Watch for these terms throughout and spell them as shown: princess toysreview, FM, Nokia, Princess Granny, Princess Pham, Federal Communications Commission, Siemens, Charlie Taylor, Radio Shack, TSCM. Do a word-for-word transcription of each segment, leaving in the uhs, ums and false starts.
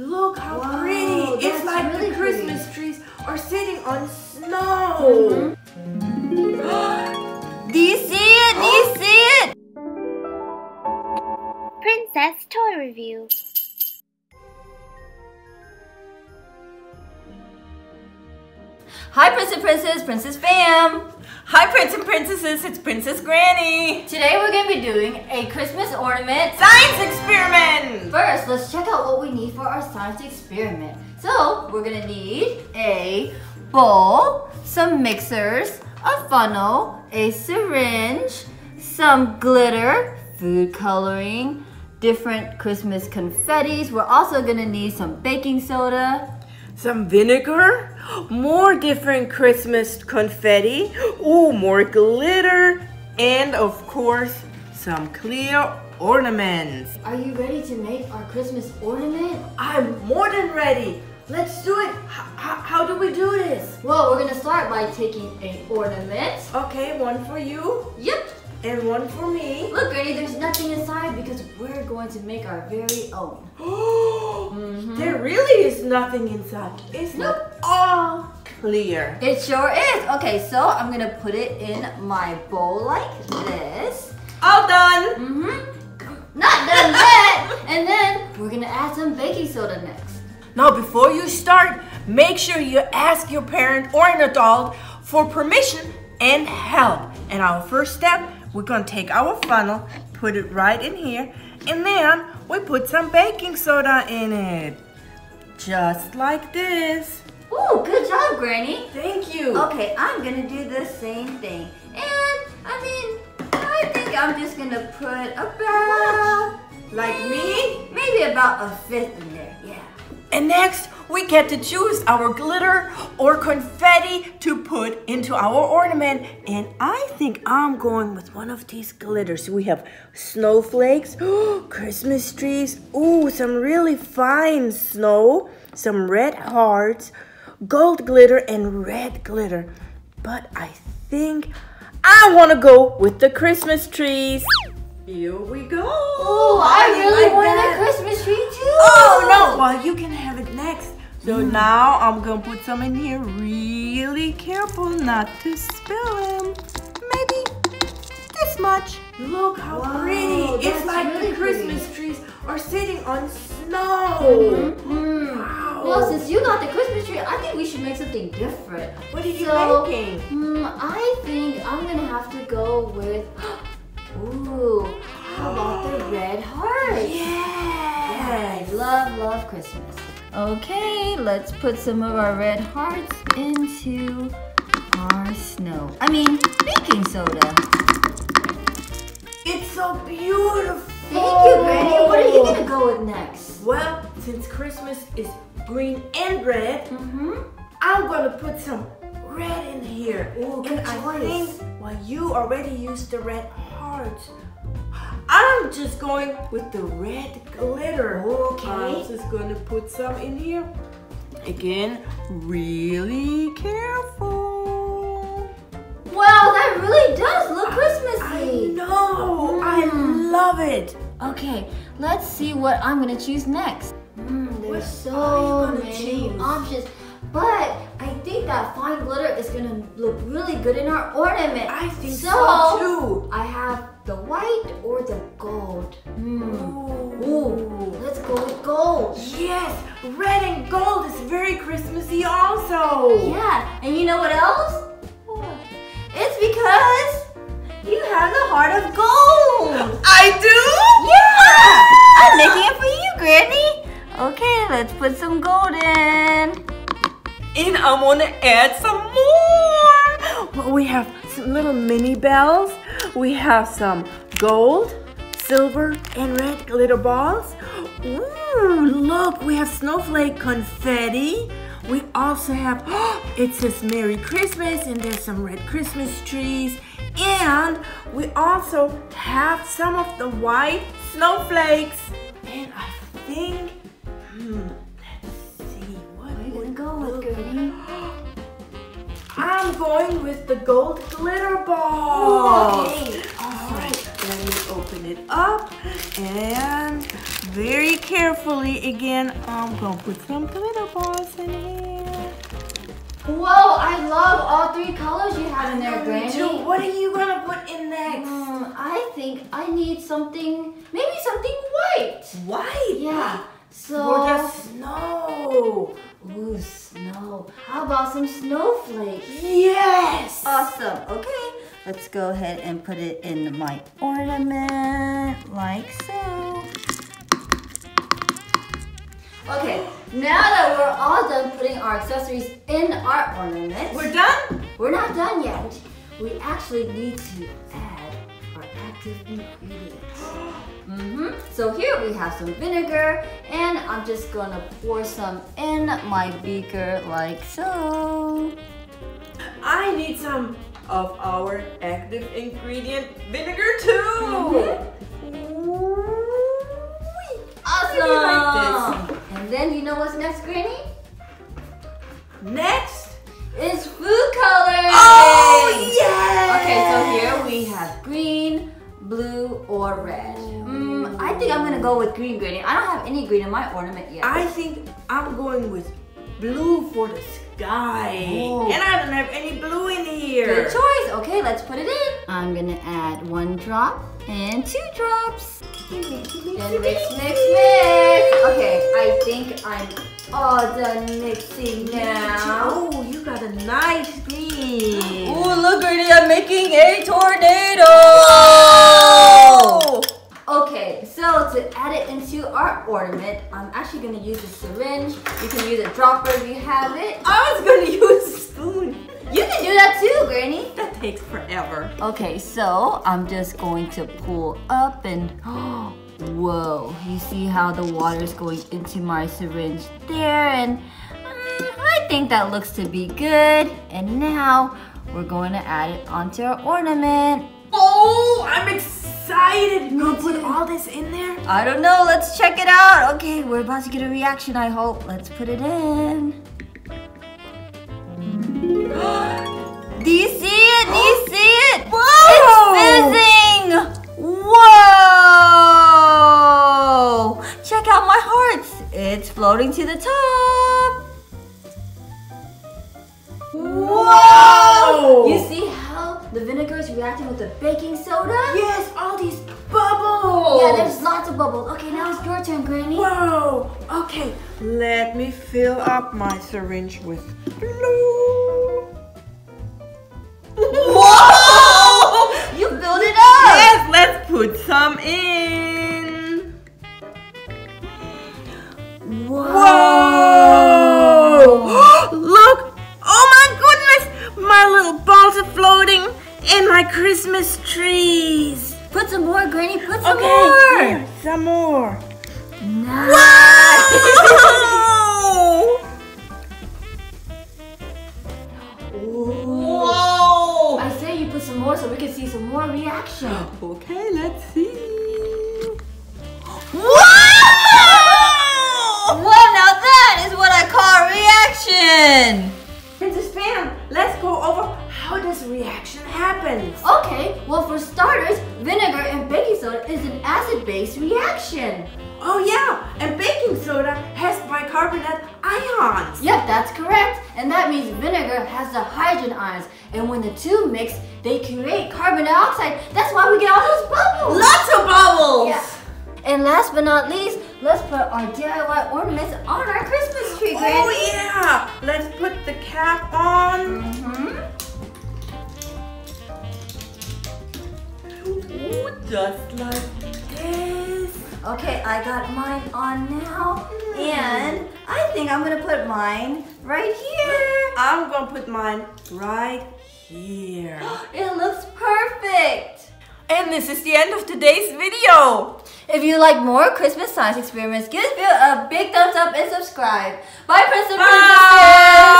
Look how wow, pretty! It's like really the Christmas pretty. Trees are sitting on snow! Mm-hmm. Do you see it? Do you see it? Princess Toy Review. Hi Prince and Princess, Princess Pham! Hi Prince and Princesses, it's Princess Granny! Today we're going to be doing a Christmas ornament science experiment! First, let's check out what we need for our science experiment. So, we're going to need a bowl, some mixers, a funnel, a syringe, some glitter, food coloring, different Christmas confettis. We're also going to need some baking soda, some vinegar, more different Christmas confetti, ooh, more glitter, and of course, some clear ornaments. Are you ready to make our Christmas ornament? I'm more than ready. Let's do it. H- how do we do this? Well, we're going to start by taking an ornament. Okay, one for you. Yep. And one for me. Look, Granny, there's nothing inside because we're going to make our very own. Mm-hmm. There really is nothing inside. It's nope. not all clear. It sure is. Okay, so I'm gonna put it in my bowl like this. All done. Mm-hmm. Not done yet. And then we're gonna add some baking soda next. Now, before you start, make sure you ask your parent or an adult for permission and help. And our first step, we're gonna take our funnel, put it right in here, and then we put some baking soda in it. Just like this. Ooh, good job, Granny. Thank you. Okay, I'm gonna do the same thing. And, I mean, I think I'm just gonna put about... Like me? Maybe about a fifth in there, yeah. And next, we get to choose our glitter or confetti to put into our ornament. And I think I'm going with one of these glitters. We have snowflakes, Christmas trees, ooh, some really fine snow, some red hearts, gold glitter, and red glitter. But I think I want to go with the Christmas trees. Here we go. Oh, I really want a Christmas tree too. Oh, no. Well, you can have it next. So mm. now I'm going to put some in here. Really careful not to spill them. Maybe this much. Look how wow, pretty. It's like really the Christmas pretty. Trees are sitting on snow. Mm-hmm. Wow. Well, since you got the Christmas tree, I think we should make something different. What are you so, making? Mm, I think I'm going to have to go with... Ooh, how about the red heart? Yeah! I love, love Christmas. Okay, let's put some of our red hearts into our snow. I mean, baking soda. It's so beautiful! Thank you, Granny. What are you going to go with next? Well, since Christmas is green and red, mm-hmm. I'm going to put some red in here. Ooh, good and I choice. Think, well, you already used the red hearts. I'm just going with the red glitter. Okay. I'm just going to put some in here. Again, really careful. Wow, that really does look Christmasy. I know. Mm. I love it. Okay, let's see what I'm going to choose next. Mm, there's so many options. But I think that fine glitter is gonna look really good in our ornament. I think so, so too. I have the white or the gold. Mm. Ooh. Ooh, let's go with gold. Yes, red and gold is very Christmassy also. Yeah, and you know what else? It's because you have the heart of gold. I do? Yeah, I'm making it for you, Granny. Okay, let's put some gold in. And I want to add some more. Well, we have some little mini bells. We have some gold, silver, and red glitter balls. Ooh, look, we have snowflake confetti. We also have, oh, it says Merry Christmas, and there's some red Christmas trees. And we also have some of the white snowflakes. And I think, hmm, go with, Granny? I'm going with the gold glitter ball. Ooh, okay. All right, let me open it up, and very carefully again. I'm gonna put some glitter balls in here. Whoa, I love all three colors you have in there, Granny. Dude, what are you gonna put in next? Um, I think I need something, maybe something white. White? Yeah. So. Or just snow. Ooh, snow. How about some snowflakes? Yes! Awesome. Okay. Let's go ahead and put it in my ornament, like so. Okay, now that we're all done putting our accessories in our ornament. We're done? We're not done yet. We actually need to add our active ingredients. Mm-hmm. So here we have some vinegar, and I'm just gonna pour some in my beaker, like so. I need some of our active ingredient, vinegar too! Mm-hmm. Awesome! Like this. And then you know what's next, Granny? Next is food coloring! Oh yes! Okay, so here we have green, blue, or red. Mm, I think I'm gonna go with green, Granny. I don't have any green in my ornament yet. I think I'm going with blue for the sky. Oh. And I don't have any blue in here. Good choice. Okay, let's put it in. I'm gonna add one drop and two drops. And mix, mix, mix. Okay, I think I'm all done mixing now. Oh, you got a nice green. Oh, look, Granny, I'm making a tornado. Whoa. Okay, so to add it into our ornament, I'm actually going to use a syringe. You can use a dropper if you have it. I was going to use a spoon. You can do that too, Granny. That takes forever. Okay, so I'm just going to pull up and... Whoa, you see how the water is going into my syringe there, and mm, I think that looks to be good. And now we're going to add it onto our ornament. Oh, I'm excited! You're gonna put all this in there? I don't know, let's check it out. Okay, we're about to get a reaction, I hope. Let's put it in. Do you see it? Do you see it? Whoa! It's fizzing! Whoa! Check out my hearts. It's floating to the top. Whoa! You see how the vinegar is reacting with the baking soda? Yes, all these bubbles! Yeah, there's lots of bubbles. Okay, now it's your turn, Granny. Whoa! Okay, let me fill up my syringe with blue. Whoa! You filled it up! Yes, let's put some in. Whoa! Whoa. Look! My little balls are floating in my Christmas trees. Put some more, Granny. Put some okay, more. Here, some more. Nice. Whoa! Whoa! I say you put some more so we can see some more reaction. Okay, let's see. Whoa! Well, now that is what I call reaction. Princess Pham, let's go over how this reaction happens. Okay, well for starters, vinegar and baking soda is an acid-based reaction. Oh yeah, and baking soda has bicarbonate ions. Yep, that's correct. And that means vinegar has the hydrogen ions. And when the two mix, they create carbon dioxide. That's why we get all those bubbles. Lots of bubbles. Yeah. And last but not least, let's put our D I Y ornaments on our Christmas tree, Granny. Oh yeah! Let's put the cap on. Mm-hmm. Ooh, just like this. Okay, I got mine on now. Mm. And I think I'm gonna put mine right here. I'm gonna put mine right here. It looks perfect. And this is the end of today's video. If you like more Christmas science experiments, give this video a big thumbs up and subscribe. Bye, Princess! Bye.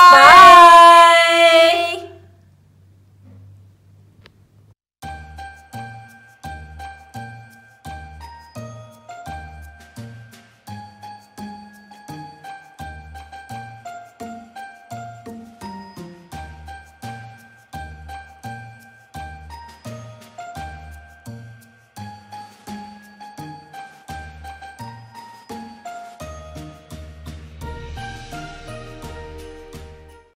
Princess.